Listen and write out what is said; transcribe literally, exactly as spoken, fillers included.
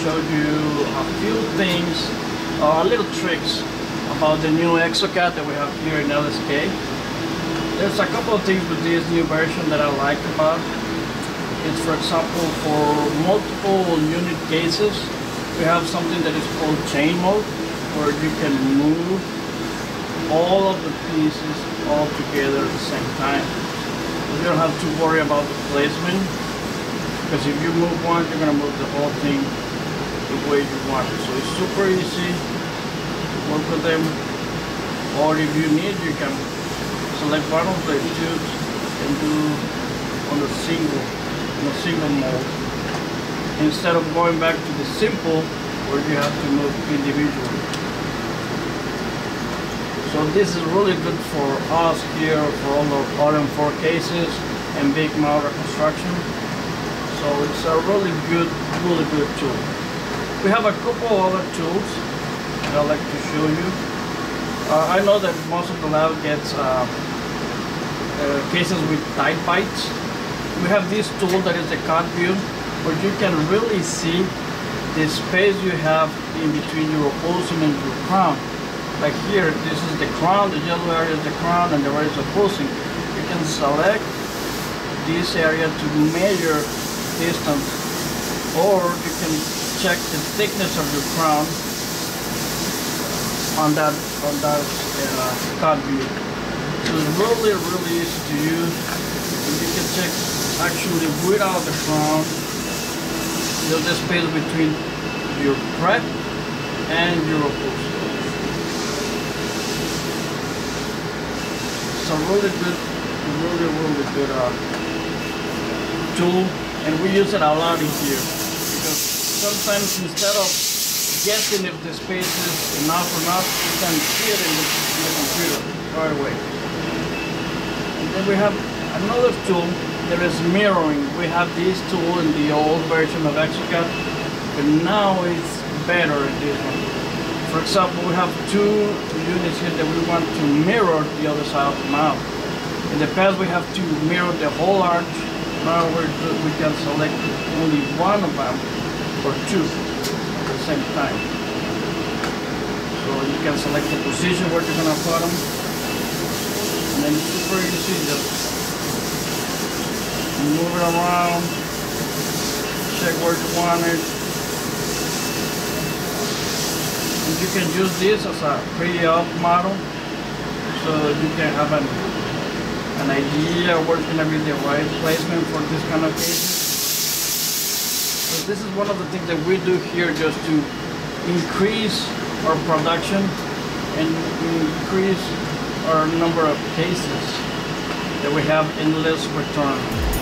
show you a few things, uh, little tricks about the new exocad that we have here in L S K. There's a couple of things with this new version that I like about it. For example, for multiple unit cases, we have something that is called Chain Mode, where you can move all of the pieces all together at the same time. You don't have to worry about the placement, because if you move one, you're going to move the whole thing the way you want it. So it's super easy to work with them, or if you need, you can select one of the tubes and do on a single, on a single mode, instead of going back to the simple where you have to move individually. So this is really good for us here, for all the R M four cases and big motor construction. So it's a really good, really good tool. We have a couple other tools that I'd like to show you. Uh, I know that most of the lab gets uh, uh, cases with tight bites. We have this tool that is the cut view, where you can really see the space you have in between your opposing and your crown. Like here, this is the crown, the yellow area is the crown, and the red is opposing. You can select this area to measure distance, or you can check the thickness of your crown on that on that uh, cut view. So it's really, really easy to use. And you can check actually without the crown, there's the space between your prep and your opposing. A really good, really, really good uh, tool, and we use it a lot in here, because sometimes instead of guessing if the space is enough or not, you can see it in the, in the computer right away. And then we have another tool that is mirroring. We have this tool in the old version of exocad, but now it's better in this one. For example, we have two units here that we want to mirror the other side of the mouth. In the past, we have to mirror the whole arch. Now we're, we can select only one of them or two at the same time. So you can select the position where you're going to put them. And then it's super easy, just move it around, check where you want it. You can use this as a pre-op model, so you can have an, an idea what's going to be the right placement for this kind of cases. So this is one of the things that we do here, just to increase our production and increase our number of cases that we have endless return.